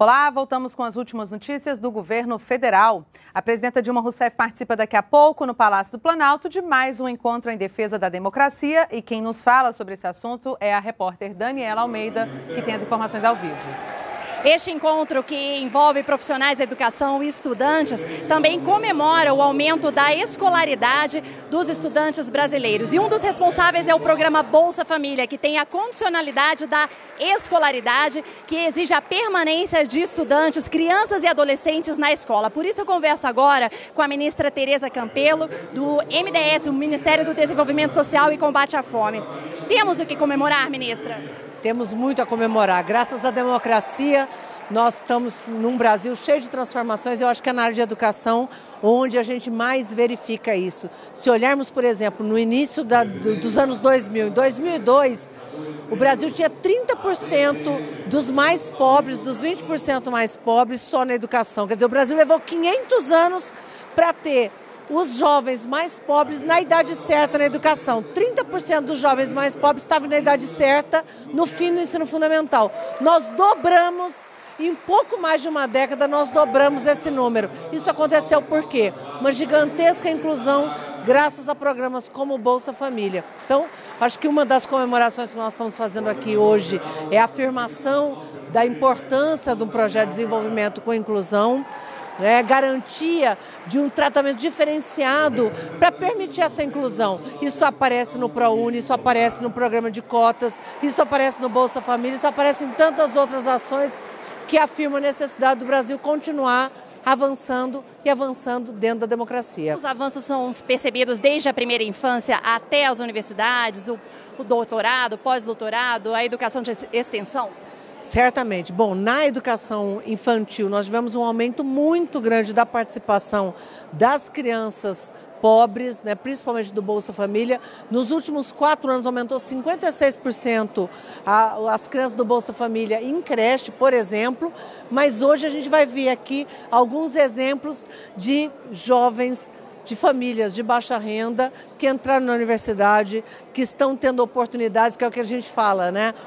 Olá, voltamos com as últimas notícias do governo federal. A presidenta Dilma Rousseff participa daqui a pouco no Palácio do Planalto de mais um encontro em defesa da democracia e quem nos fala sobre esse assunto é a repórter Daniela Almeida, que tem as informações ao vivo. Este encontro, que envolve profissionais da educação e estudantes, também comemora o aumento da escolaridade dos estudantes brasileiros. E um dos responsáveis é o programa Bolsa Família, que tem a condicionalidade da escolaridade, que exige a permanência de estudantes, crianças e adolescentes na escola. Por isso eu converso agora com a ministra Teresa Campello, do MDS, o Ministério do Desenvolvimento Social e Combate à Fome. Temos o que comemorar, ministra? Temos muito a comemorar. Graças à democracia, nós estamos num Brasil cheio de transformações. Eu acho que é na área de educação onde a gente mais verifica isso. Se olharmos, por exemplo, no início dos anos 2000, em 2002, o Brasil tinha 30% dos mais pobres, dos 20% mais pobres, só na educação. Quer dizer, o Brasil levou 500 anos para ter os jovens mais pobres na idade certa na educação. 30% dos jovens mais pobres estavam na idade certa no fim do ensino fundamental. Nós dobramos, em pouco mais de uma década, nós dobramos esse número. Isso aconteceu por quê? Uma gigantesca inclusão graças a programas como o Bolsa Família. Então, acho que uma das comemorações que nós estamos fazendo aqui hoje é a afirmação da importância de um projeto de desenvolvimento com inclusão, garantia de um tratamento diferenciado para permitir essa inclusão. Isso aparece no ProUni, isso aparece no programa de cotas, isso aparece no Bolsa Família, isso aparece em tantas outras ações que afirmam a necessidade do Brasil continuar avançando e avançando dentro da democracia. Os avanços são percebidos desde a primeira infância até as universidades, o doutorado, o pós-doutorado, a educação de extensão? Certamente. Bom, na educação infantil nós tivemos um aumento muito grande da participação das crianças pobres, principalmente do Bolsa Família. Nos últimos 4 anos aumentou 56% as crianças do Bolsa Família em creche, por exemplo, mas hoje a gente vai ver aqui alguns exemplos de jovens de famílias de baixa renda que entraram na universidade, que estão tendo oportunidades, que é o que a gente fala,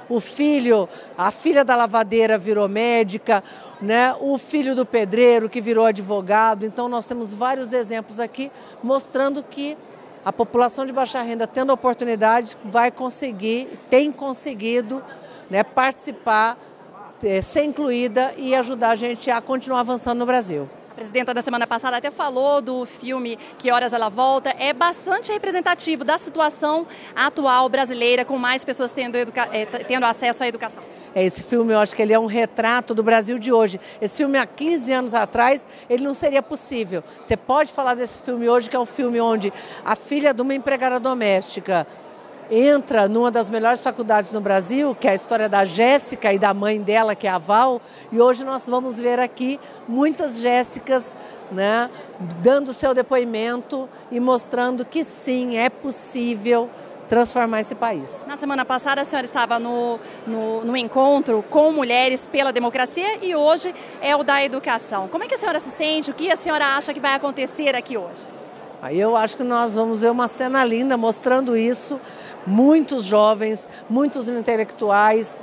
O filho, a filha da lavadeira virou médica, O filho do pedreiro que virou advogado. Então nós temos vários exemplos aqui mostrando que a população de baixa renda, tendo oportunidades, vai conseguir, tem conseguido, participar, ser incluída e ajudar a gente a continuar avançando no Brasil. A presidenta da semana passada até falou do filme Que Horas Ela Volta, é bastante representativo da situação atual brasileira, com mais pessoas tendo acesso à educação. Esse filme, eu acho que ele é um retrato do Brasil de hoje. Esse filme, há 15 anos atrás, ele não seria possível. Você pode falar desse filme hoje, que é um filme onde a filha de uma empregada doméstica entra numa das melhores faculdades no Brasil, que é a história da Jéssica e da mãe dela, que é a Val, e hoje nós vamos ver aqui muitas Jéssicas, dando seu depoimento e mostrando que sim, é possível transformar esse país. Na semana passada a senhora estava no encontro com mulheres pela democracia e hoje é o da educação. Como é que a senhora se sente? O que a senhora acha que vai acontecer aqui hoje? Eu acho que nós vamos ver uma cena linda mostrando isso. Muitos jovens, muitos intelectuais,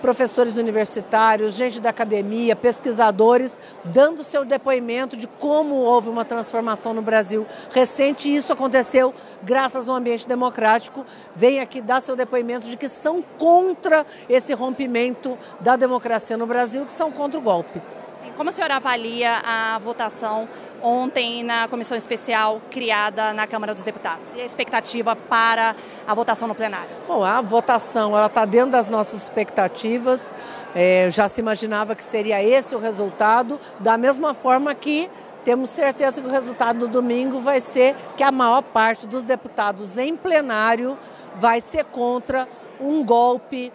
professores universitários, gente da academia, pesquisadores, dando seu depoimento de como houve uma transformação no Brasil recente. E isso aconteceu graças ao ambiente democrático. Vem aqui dar seu depoimento de que são contra esse rompimento da democracia no Brasil, que são contra o golpe. Como a senhora avalia a votação ontem na comissão especial criada na Câmara dos Deputados e a expectativa para a votação no plenário? Bom, a votação está dentro das nossas expectativas, já se imaginava que seria esse o resultado, da mesma forma que temos certeza que o resultado do domingo vai ser que a maior parte dos deputados em plenário vai ser contra um golpe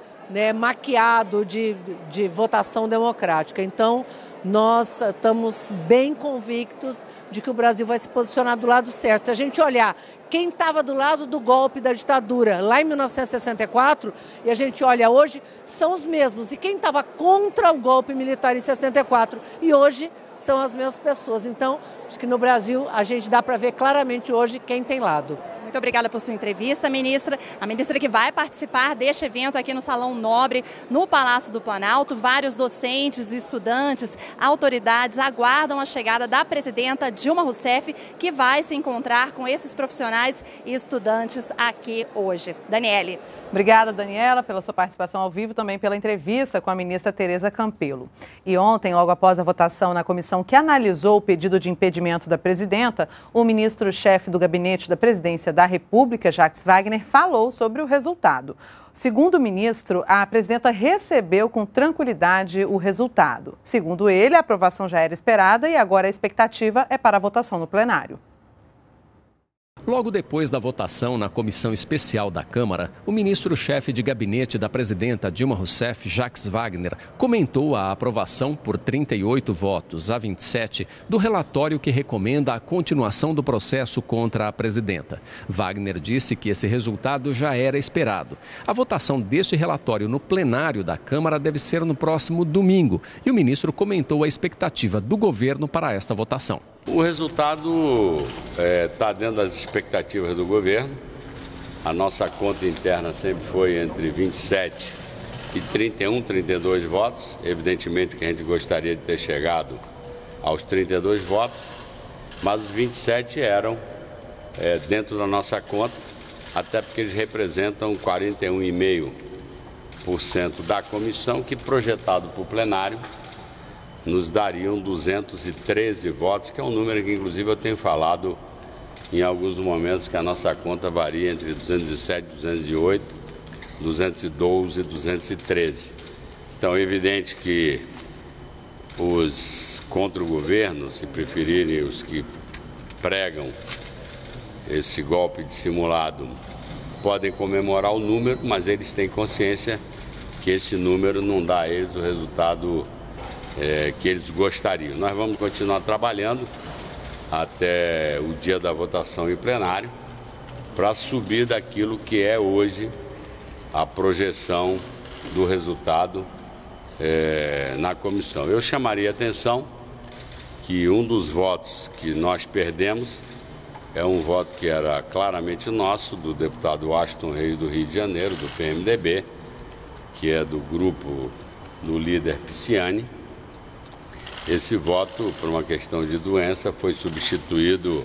maquiado de votação democrática. Então, nós estamos bem convictos de que o Brasil vai se posicionar do lado certo. Se a gente olhar quem estava do lado do golpe da ditadura lá em 1964, e a gente olha hoje, são os mesmos. E quem estava contra o golpe militar em 64 e hoje são as mesmas pessoas. Então, acho que no Brasil a gente dá para ver claramente hoje quem tem lado. Muito obrigada por sua entrevista, ministra. A ministra que vai participar deste evento aqui no Salão Nobre, no Palácio do Planalto. Vários docentes, estudantes, autoridades aguardam a chegada da presidenta Dilma Rousseff, que vai se encontrar com esses profissionais e estudantes aqui hoje. Daniele. Obrigada, Daniela, pela sua participação ao vivo, também pela entrevista com a ministra Teresa Campello. E ontem, logo após a votação na comissão que analisou o pedido de impedimento da presidenta, o ministro-chefe do gabinete da Presidência da República, Jacques Wagner, falou sobre o resultado. Segundo o ministro, a presidenta recebeu com tranquilidade o resultado. Segundo ele, a aprovação já era esperada e agora a expectativa é para a votação no plenário. Logo depois da votação na Comissão Especial da Câmara, o ministro-chefe de gabinete da presidenta Dilma Rousseff, Jacques Wagner, comentou a aprovação por 38 votos a 27 do relatório que recomenda a continuação do processo contra a presidenta. Wagner disse que esse resultado já era esperado. A votação deste relatório no plenário da Câmara deve ser no próximo domingo e o ministro comentou a expectativa do governo para esta votação. O resultado está dentro das expectativas do governo. A nossa conta interna sempre foi entre 27 e 31, 32 votos. Evidentemente que a gente gostaria de ter chegado aos 32 votos, mas os 27 eram dentro da nossa conta, até porque eles representam 41,5% da comissão, que projetado para o plenário nos dariam 213 votos, que é um número que, inclusive, eu tenho falado em alguns momentos que a nossa conta varia entre 207, 208, 212 e 213. Então, é evidente que os contra o governo, se preferirem os que pregam esse golpe dissimulado, podem comemorar o número, mas eles têm consciência que esse número não dá a eles o resultado que eles gostariam. Nós vamos continuar trabalhando até o dia da votação em plenário para subir daquilo que é hoje a projeção do resultado na comissão. Eu chamaria a atenção que um dos votos que nós perdemos é um voto que era claramente nosso, do deputado Aston Reis do Rio de Janeiro, do PMDB, que é do grupo do líder Pisciani. Esse voto, por uma questão de doença, foi substituído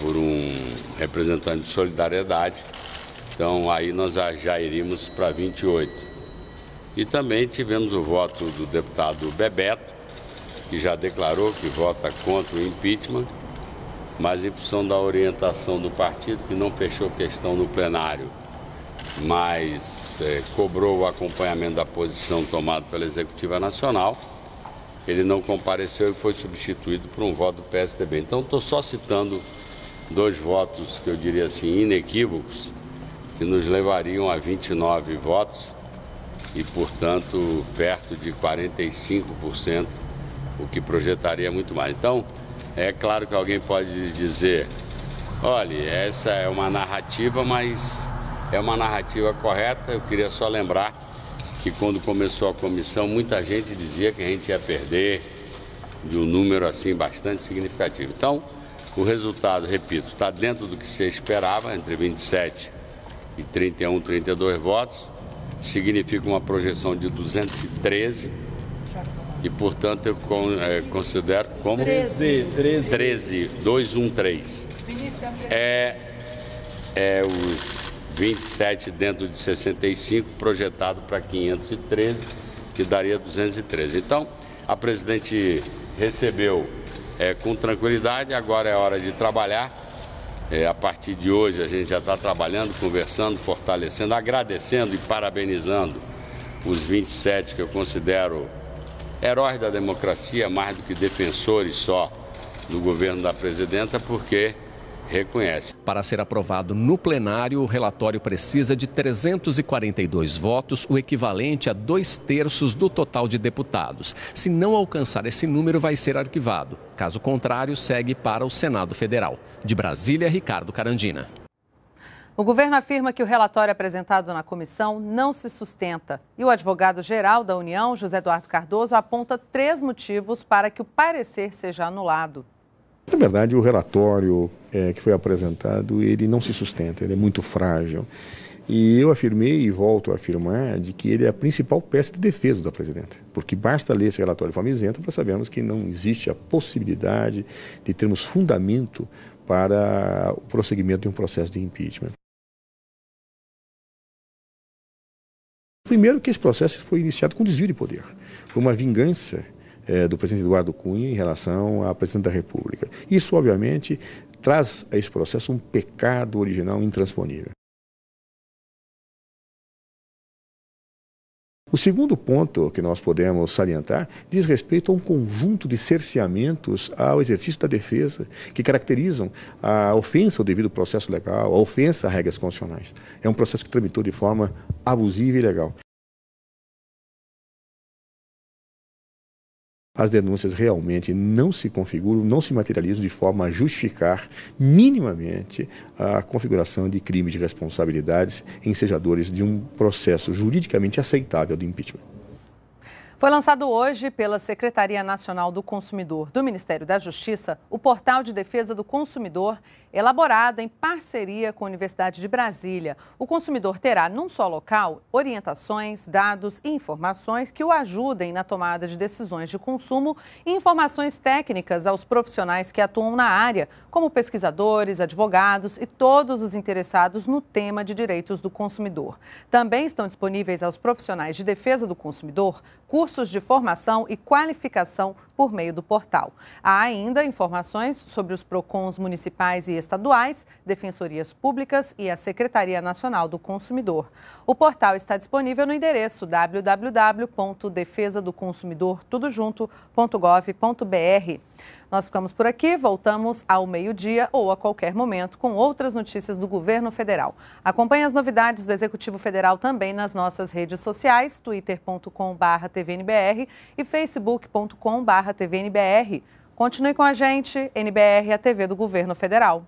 por um representante de solidariedade. Então, aí nós já iríamos para 28. E também tivemos o voto do deputado Bebeto, que já declarou que vota contra o impeachment, mas em função da orientação do partido, que não fechou questão no plenário, mas cobrou o acompanhamento da posição tomada pela Executiva Nacional, ele não compareceu e foi substituído por um voto do PSDB. Então, estou só citando dois votos que eu diria assim inequívocos, que nos levariam a 29 votos e, portanto, perto de 45%, o que projetaria muito mais. Então, é claro que alguém pode dizer, olha, essa é uma narrativa, mas é uma narrativa correta. Eu queria só lembrar que quando começou a comissão, muita gente dizia que a gente ia perder de um número assim bastante significativo. Então, o resultado, repito, está dentro do que se esperava, entre 27 e 31, 32 votos, significa uma projeção de 213 e, portanto, eu considero como 13, 213. É os 27 dentro de 65, projetado para 513, que daria 213. Então, a presidente recebeu com tranquilidade, agora é hora de trabalhar. A partir de hoje a gente já está trabalhando, conversando, fortalecendo, agradecendo e parabenizando os 27 que eu considero heróis da democracia, mais do que defensores só do governo da presidenta, porque reconhece. Para ser aprovado no plenário, o relatório precisa de 342 votos, o equivalente a 2/3 do total de deputados. Se não alcançar esse número, vai ser arquivado. Caso contrário, segue para o Senado Federal. De Brasília, Ricardo Carandina. O governo afirma que o relatório apresentado na comissão não se sustenta. E o advogado-geral da União, José Eduardo Cardozo, aponta 3 motivos para que o parecer seja anulado. Na verdade, o relatório que foi apresentado, ele não se sustenta, ele é muito frágil. E eu afirmei e volto a afirmar de que ele é a principal peça de defesa da presidenta, porque basta ler esse relatório de forma isenta para sabermos que não existe a possibilidade de termos fundamento para o prosseguimento de um processo de impeachment. Primeiro que esse processo foi iniciado com desvio de poder, foi uma vingança do presidente Eduardo Cunha em relação à presidente da República. Isso, obviamente, traz a esse processo um pecado original intransponível. O segundo ponto que nós podemos salientar diz respeito a um conjunto de cerceamentos ao exercício da defesa que caracterizam a ofensa ao devido processo legal, a ofensa a regras constitucionais. É um processo que tramitou de forma abusiva e ilegal. As denúncias realmente não se configuram, não se materializam de forma a justificar minimamente a configuração de crimes de responsabilidades ensejadores de um processo juridicamente aceitável de impeachment. Foi lançado hoje pela Secretaria Nacional do Consumidor do Ministério da Justiça o Portal de Defesa do Consumidor, elaborado em parceria com a Universidade de Brasília. O consumidor terá, num só local, orientações, dados e informações que o ajudem na tomada de decisões de consumo e informações técnicas aos profissionais que atuam na área, como pesquisadores, advogados e todos os interessados no tema de direitos do consumidor. Também estão disponíveis aos profissionais de defesa do consumidor cursos de formação e qualificação por meio do portal. Há ainda informações sobre os PROCONs municipais e estaduais, defensorias públicas e a Secretaria Nacional do Consumidor. O portal está disponível no endereço www.defesadoconsumidortudojunto.gov.br. Nós ficamos por aqui, voltamos ao meio-dia ou a qualquer momento com outras notícias do governo federal. Acompanhe as novidades do Executivo Federal também nas nossas redes sociais, twitter.com/tvnbr e facebook.com/tvnbr. Continue com a gente, NBR, a TV do Governo Federal.